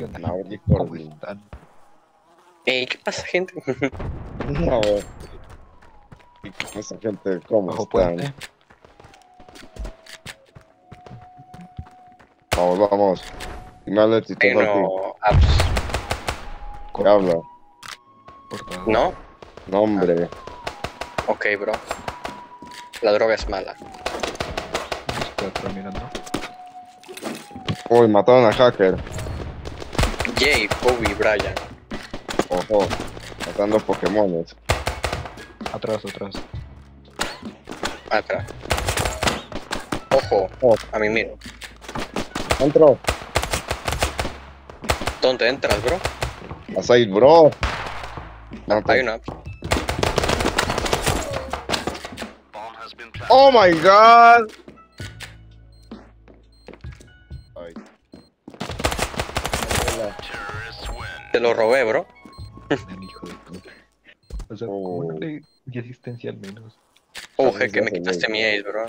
reaccionar. No, por están. ¿Qué pasa, gente? No. ¿Qué pasa, gente? ¿Cómo están? Puente. Vamos, vamos. Final de Tito Salty. ¿Qué habla? No. No, hombre. Ok, bro. La droga es mala. Uy, mataron a Hacker. Jay, Bobby, Brian. Ojo, matando Pokémones. Atrás, atrás. Atrás. Ojo, a mí miro. Entro. ¿Dónde entras, bro? A side, bro. Hay una. Oh my god. Te lo robé, bro. El hijo de puta. O sea, ¿cómo no le di asistencia al menos? Oje, que me quitaste mi ace, bro.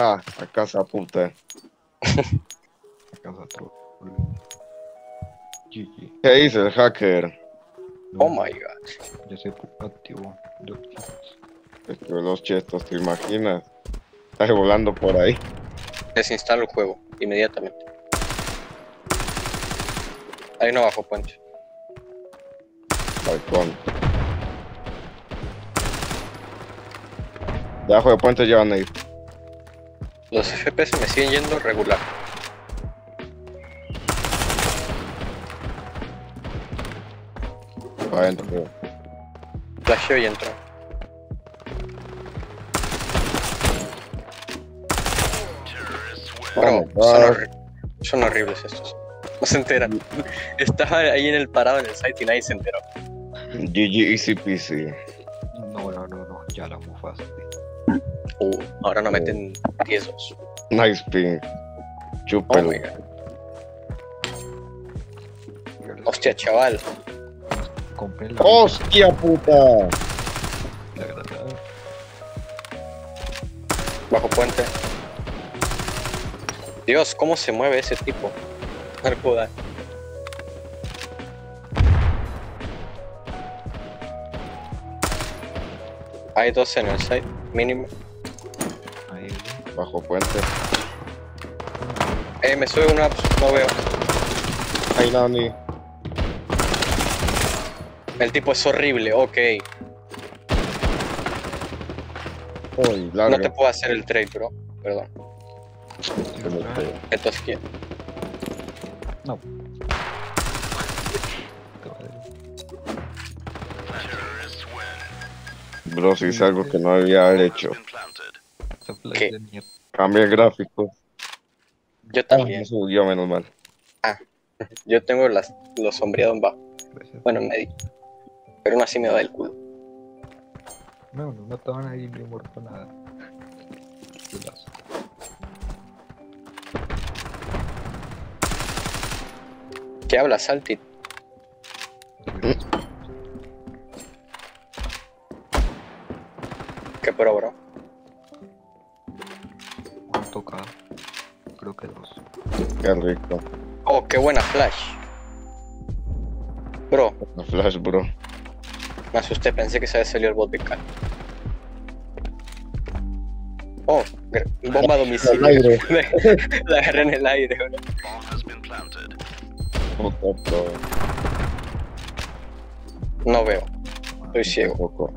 Ah, a casa puta. A casa troll. GG. ¿Qué dice el hacker? Oh my god. Yo soy activo. Los chestos, ¿te imaginas? Estás volando por ahí. Desinstalo el juego, inmediatamente. Ahí no bajo, Poncho. Balcón. Debajo de Poncho llevan ahí. Los FPS me siguen yendo regular. Va adentro, creo. Flasheo y entró. Bro, son horribles estos. No se enteran. Estaba ahí en el parado en el site y nadie se enteró. GG, easy peasy. No, ya la mufaste. Ahora nos meten 10-2. Nice ping. Chúpalo. Hostia, chaval. Hostia, puta. Bajo puente. Dios, ¿cómo se mueve ese tipo? Arcuda. Hay dos en el site, mínimo. Ahí, bajo puente. Me sube una, no veo. Ahí no, ni. El tipo es horrible, ok. Uy, no te puedo hacer el trade, bro. Perdón. Entonces, ¿quién? No. Bro, si hice algo que no había hecho. ¿Qué? Cambié el gráfico. Yo también. Me subió, menos mal. Yo tengo los sombreados en bajo. Bueno, en medio. Pero aún así me va el culo. No estaban ahí ni muerto nada. Culazo. ¿Qué habla, Salty? ¿Qué pro, bro? ¿Cuánto K? Creo que 2. Qué rico. Oh, qué buena flash. Bro. Una flash, bro. Me asusté, pensé que se había salido el bot de K. Oh, bomba a domicilio. La agarré en el aire, bro. No veo, estoy ciego.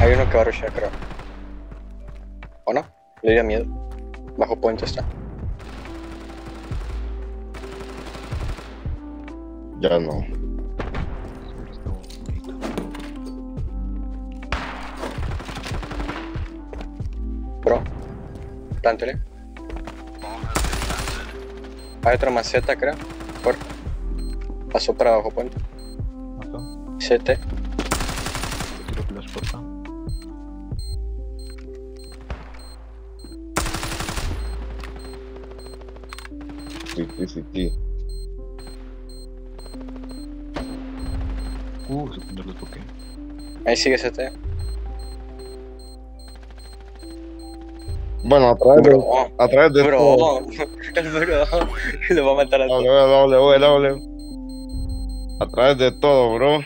Hay uno que va a rushear, creo. ¿O no? Le dio miedo. Bajo puente está. Ya no. Bro, plántele. Hay otra maceta, creo. Pasó para abajo, puente. CT. Creo que lo explota. Sí. No lo toqué. Ahí sigue CT. Bueno, a través de... el muro y lo va a matar a todos. W. A través de todo, bro.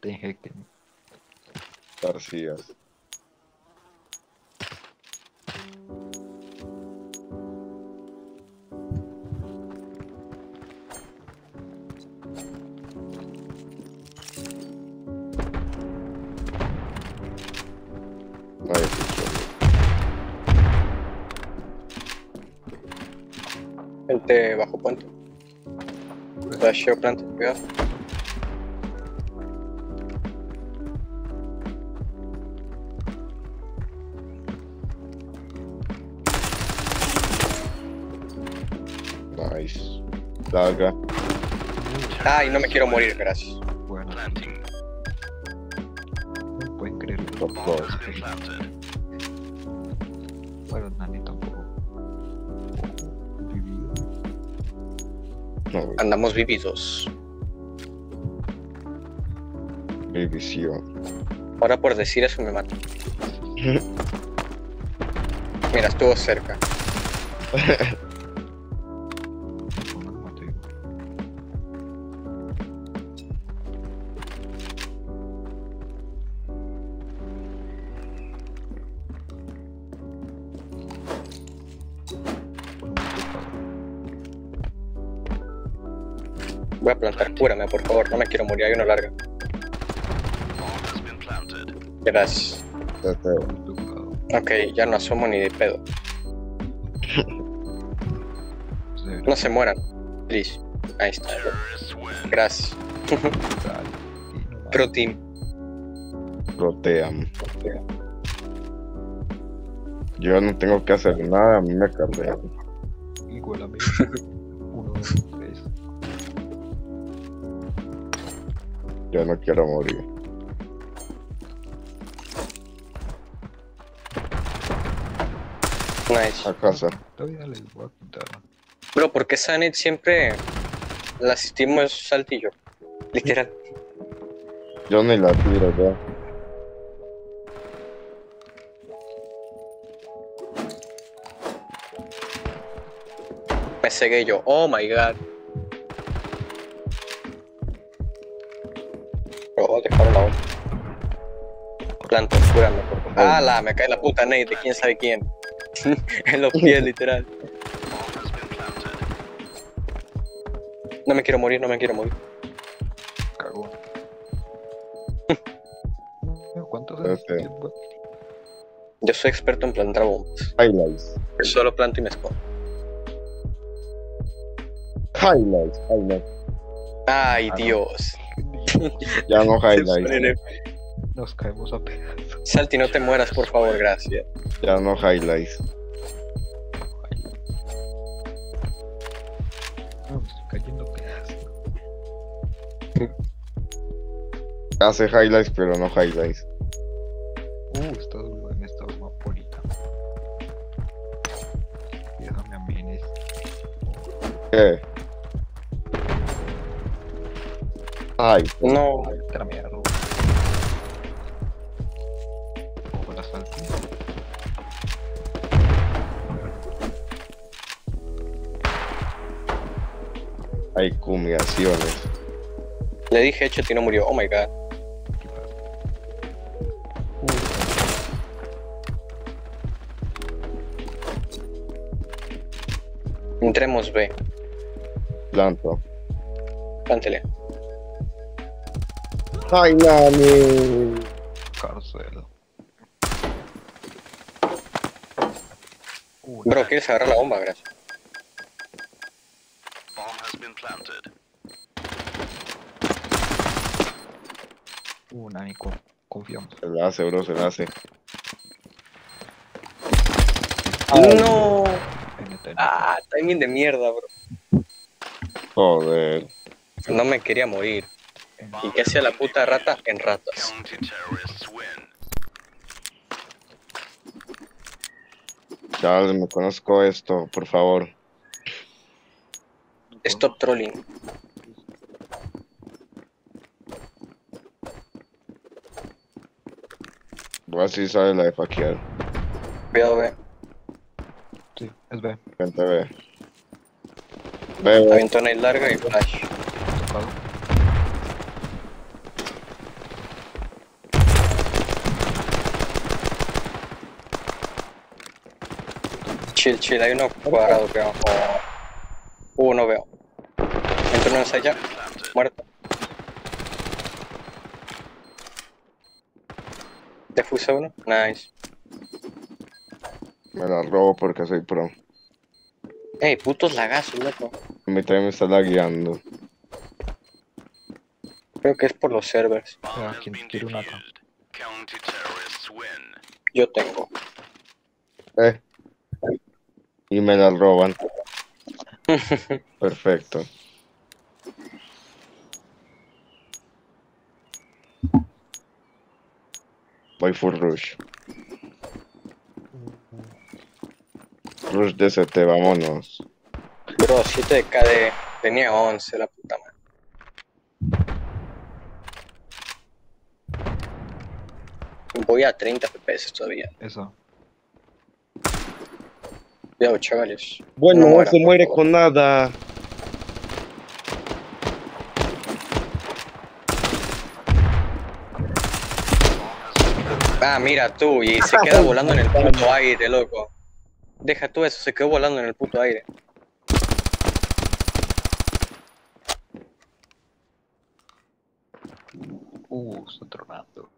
Te injecté. Tarcillas. Gente bajo puente. Flasheo planta, cuidado. Nice. Larga. Ay, no me quiero morir, gracias. Bueno. No pueden creerlo. Bueno, Nani tampoco. No, andamos vividos. División. Ahora por decir eso me mato. Mira, estuvo cerca. Voy a plantar, cúrame por favor, no me quiero morir, hay una larga. Gracias. Ok, ya no asomo ni de pedo. No se mueran, please. Ahí está. Gracias. Pro team. Protean. Yo no tengo que hacer nada, a mí me cargué. Igual a mí. Yo no quiero morir. Nice. A casa. Todavía les voy a quitar. Bro, ¿por qué Sanet siempre la asistimos saltillo? Literal. Yo ni la tiro, ya. Me cegué yo. Oh my god. Planta, curando por favor. ¡Hala! Me cae la puta Nate de quién sabe quién. En los pies, literal. No me quiero morir, no me quiero morir. Cagó. ¿Cuántos años? Yo soy experto en plantar bombas. Highlights. Solo planto y me spawn. Highlights, highlights. ¡Ay, Dios! Ya no highlights. Nos caemos a pedazos. Salty, no te mueras, por favor, gracias. Ya no highlights. No, estoy cayendo a pedazos. Hace highlights, pero no highlights. Está duro en esta bomba polita. Déjame a mí en este. ¿Qué? Ay, no. Trameado. Hay combinaciones. Le dije hecho y no murió. Oh my god. Entremos B. Planto. Plántele. Ay, Nani. Carcelo. Bro, ¿quieres agarrar la bomba? Gracias. Nani, confiamos. Se la hace, bro, se la hace. ¡No! ¡Ah! Timing de mierda, bro. Joder. No me quería morir. ¿Y qué hacía la puta rata? En ratas. Charles, me conozco esto, por favor. Stop trolling. Voy a ver si sale la de faquear. Cuidado, ve. Sí. Es B. Vente B. B. Aventón ahí larga y flash. Chill, chill, hay uno cuadrado que vamos. No veo. Entra uno allá. Muerto. Defusa uno. Nice. Me la robo porque soy pro. Ey, putos lagazos, loco. A mí también me está lagueando. Creo que es por los servers. Ah, ¿quién quiere una acá? Yo tengo. Y me la roban. Perfecto. Voy full rush. Rush de CT, vámonos. Bro, 7 de KD. Tenía 11, la puta madre. Voy a 30 FPS todavía. Eso. Cuidado, chavales. Bueno, no se muere con nada. Ah, mira tú, y se queda volando en el puto aire, loco. Deja tú eso, se quedó volando en el puto aire. Está tronando.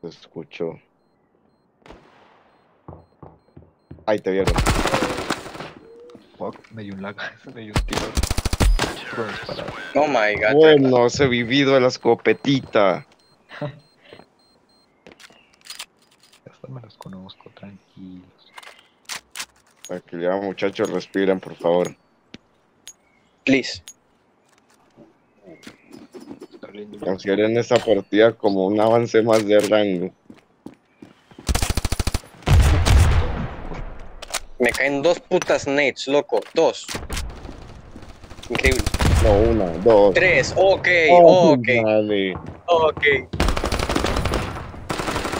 Lo escucho. Ahí te vieron. Fuck, me dio un lag, me dio un tiro. Oh my god. Bueno, se vivido de la escopetita. Estas me las conozco, tranquilos. Tranquilidad, muchachos, respiren, por favor. Please. Consideren esta partida como un avance más de rango. Me caen dos putas nades, loco. Dos. Increíble. No, una, dos. Tres, ok, oh, ok. Dale. Ok.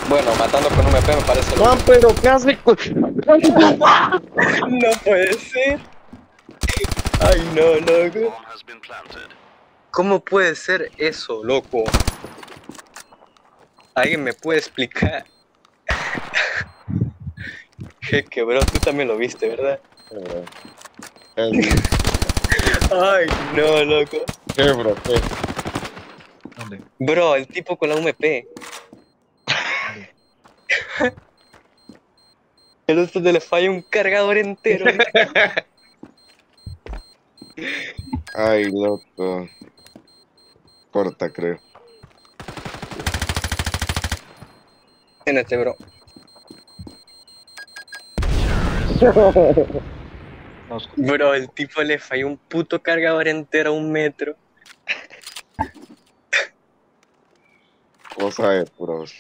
Bueno, matando con un MP me parece. No, pero ¿qué hace? No puede ser. Ay, no, loco. ¿Cómo puede ser eso, loco? ¿Alguien me puede explicar? Que bro, tú también lo viste, ¿verdad? Ay, no, loco. ¿Qué, bro? ¿Qué? ¿Dónde? Bro, el tipo con la UMP. El otro le falla un cargador entero. Ay, loco. Corta, creo. En este, bro. Bro, el tipo le falló un puto cargador entero a un metro. Cosa de pros.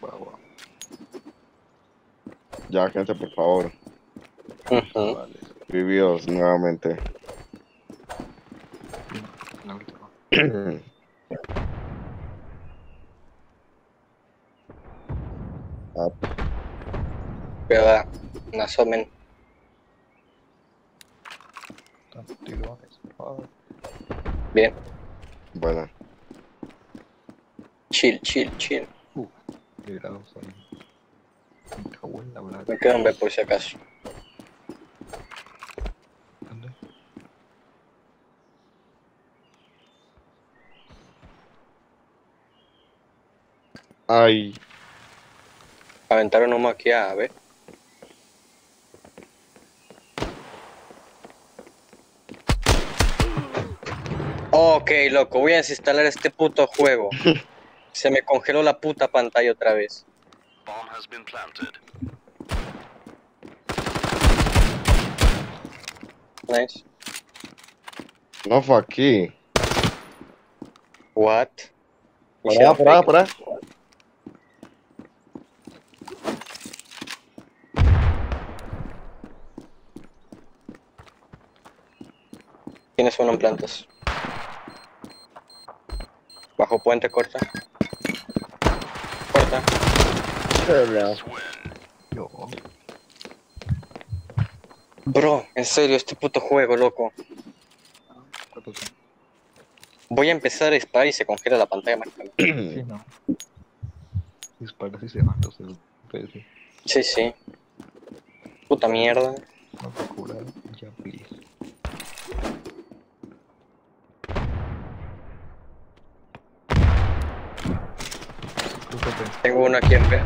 Wow. Ya, gente, por favor. Vale. Vividos nuevamente. No. Pero no asomen. Bien. Bueno. Chill, chill, chill. Me quedo en B por si acaso. ¿Dónde? Ay. Aventaron un maquillaje, a ver. Ok, loco, voy a desinstalar este puto juego. Se me congeló la puta pantalla otra vez. Nice. No fue aquí. What? Por ahí. Tienes uno en plantas. Bajo puente, corta. serve now. Yo. Bro, en serio, este puto juego, loco. Voy a empezar a disparar y se congela la pantalla más. Sí, no. Disparas y se mata, se PC. Sí, sí. Puta mierda. No te curar, ya, please. Tengo uno aquí en B.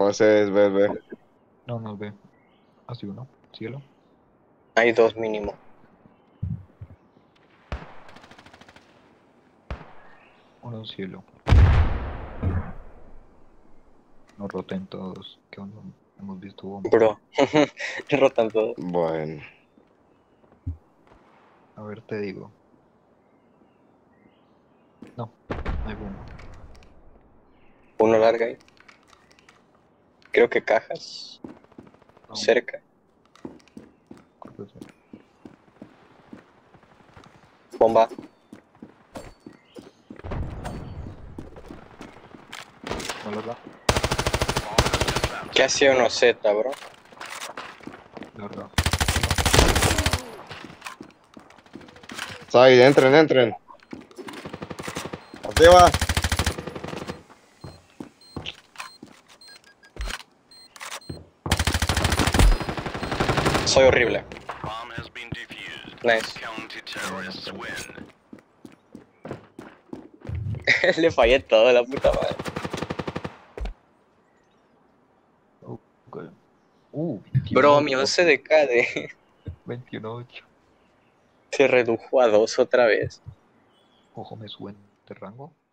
No sé, es B, B. No, no es B. Así uno, cielo. Hay dos mínimo. Uno cielo. No roten todos, que aún no hemos visto bomba. Bro, rotan todos. Bueno. A ver, te digo. No, no hay bomba. Uno larga ahí. Creo que cajas. No. Cerca. Bomba. Hola. ¿Qué hacía uno Z, bro? No, no. Sai, entren, entren. Arriba. Soy horrible. Nice. Le fallé todo, la puta madre. Okay. Bro, mi 11 de KD. 21.8. Se redujo a 2 otra vez. Ojo, me suben de rango.